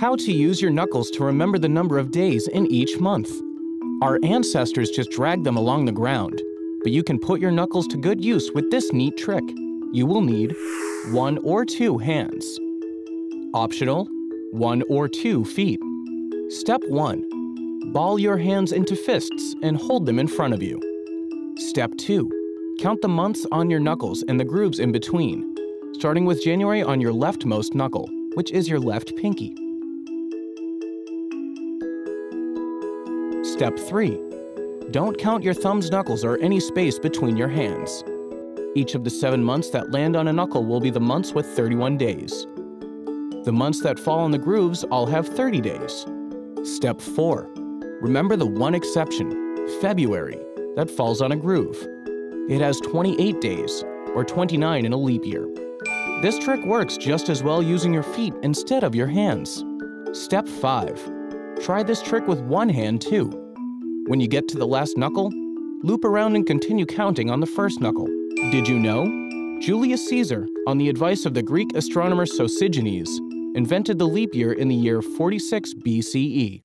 How to use your knuckles to remember the number of days in each month. Our ancestors just dragged them along the ground, but you can put your knuckles to good use with this neat trick. You will need 1 or 2 hands. Optional, 1 or 2 feet. Step 1. Ball your hands into fists and hold them in front of you. Step 2. Count the months on your knuckles and the grooves in between, starting with January on your leftmost knuckle, which is your left pinky. Step 3. Don't count your thumb's knuckles or any space between your hands. Each of the 7 months that land on a knuckle will be the months with 31 days. The months that fall on the grooves all have 30 days. Step 4. Remember the one exception, February, that falls on a groove. It has 28 days, or 29 in a leap year. This trick works just as well using your feet instead of your hands. Step 5. Try this trick with one hand too. When you get to the last knuckle, loop around and continue counting on the first knuckle. Did you know? Julius Caesar, on the advice of the Greek astronomer Sosigenes, invented the leap year in the year 46 BCE.